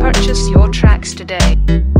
Purchase your tracks today.